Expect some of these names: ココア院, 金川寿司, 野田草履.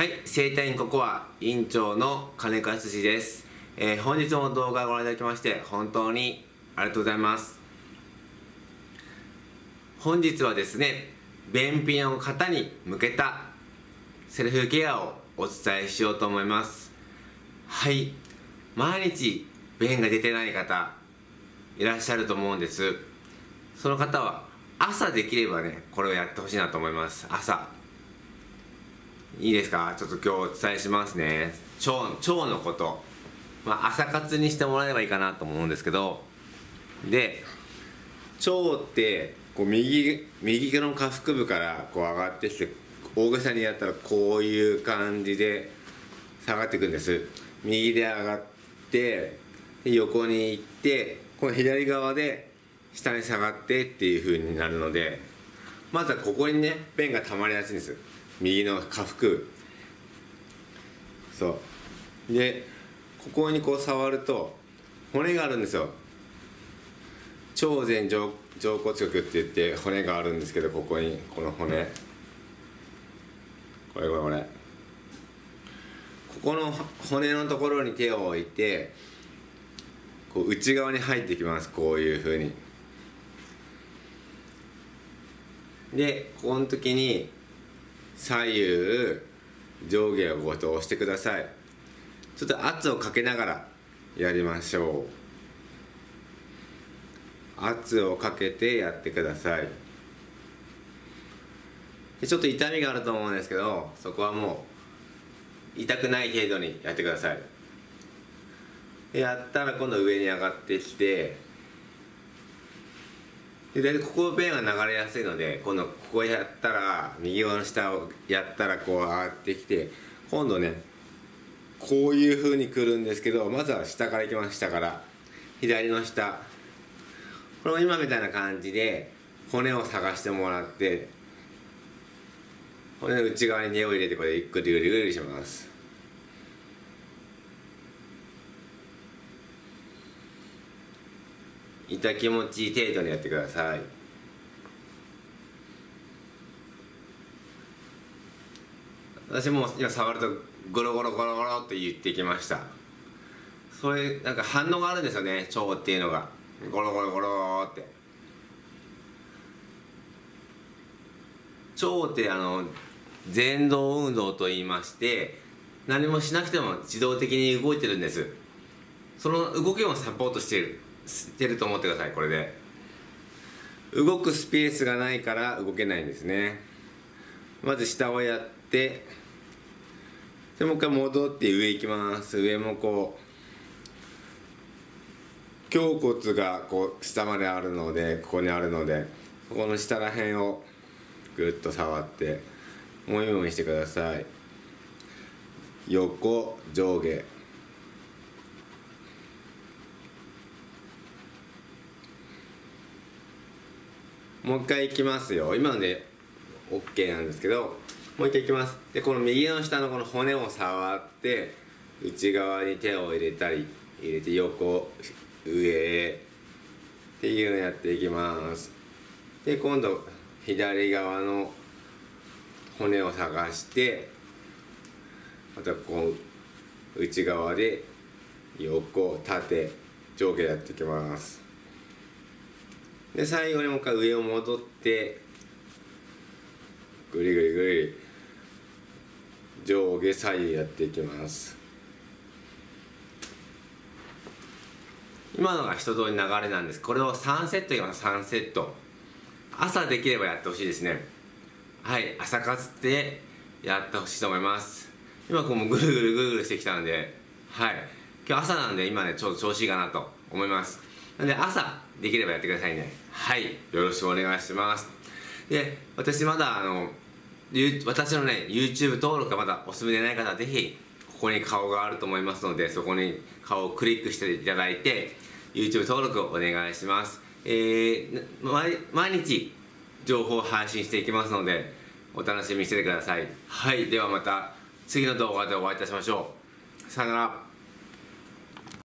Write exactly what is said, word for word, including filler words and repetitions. はい、整体院ココア院長の金川寿司です。えー、本日も動画をご覧いただきまして本当にありがとうございます。本日はですね、便秘の方に向けたセルフケアをお伝えしようと思います。はい、毎日便が出てない方いらっしゃると思うんです。その方は朝できればね、これをやってほしいなと思います。朝いいですか、ちょっと今日お伝えしますね。腸、腸のこと、まあ、朝活にしてもらえばいいかなと思うんですけど、で腸ってこう右右の下腹部からこう上がってきて、大げさにやったらこういう感じで下がっていくんです。右で上がって横に行って、この左側で下に下がってっていう風になるので、まずはここにね便が溜まりやすいんです。右の下腹部、そうでここにこう触ると骨があるんですよ。腸前上上骨棘って言って骨があるんですけど、ここにこの骨、これこれこれ、ここの骨のところに手を置いて、こう内側に入ってきます。こういうふうに。でこの時に左右上下をこうやって押してください。ちょっと圧をかけながらやりましょう。圧をかけてやってください。でちょっと痛みがあると思うんですけど、そこはもう痛くない程度にやってください。でやったら今度上に上がってきて、で大体ここ便が流れやすいので、今度ここやったら右側の下をやったらこう上がってきて、今度ねこういう風にくるんですけど、まずは下からいきます。下から左の下、これも今みたいな感じで骨を探してもらって、骨の内側に根を入れて、これゆっくりぐりぐりします。痛気持ちいい程度にやってください。私も今触るとゴロゴロゴロゴロって言ってきました。それなんか反応があるんですよね、腸っていうのがゴロゴロゴロって。腸ってあの前動運動といいまして、何もしなくても自動的に動いてるんです。その動きをサポートしているしてると思ってください。これで動くスペースがないから動けないんですね。まず下をやって、でもう一回戻って上行きます。上もこう胸骨がこう下まであるので、ここにあるので、ここの下ら辺をぐっと触ってもみもみしてください。横上下、もう一回いきますよ。今ので OK なんですけど、もう一回いきます。でこの右の下のこの骨を触って、内側に手を入れたり入れて、横上っていうのやっていきます。で今度左側の骨を探して、またこう内側で横縦上下やっていきます。で最後にもう一回上を戻ってぐりぐりぐり上下左右やっていきます。今のが一通り流れなんです。これをさんセットいきます。さんセット朝できればやってほしいですね。はい、朝活ってやってほしいと思います。今こうぐるぐるぐるぐるしてきたので、はい、今日朝なんで今ねちょっと調子いいかなと思います。なので朝できればやってくださいね。はい、よろしくお願いします。で私まだあの私のね YouTube 登録がまだお済みでない方は、ぜひここに顔があると思いますので、そこに顔をクリックしていただいて YouTube 登録をお願いします。えー、毎, 毎日情報を配信していきますので、お楽しみにしててください。はい、ではまた次の動画でお会いいたしましょう。さよなら。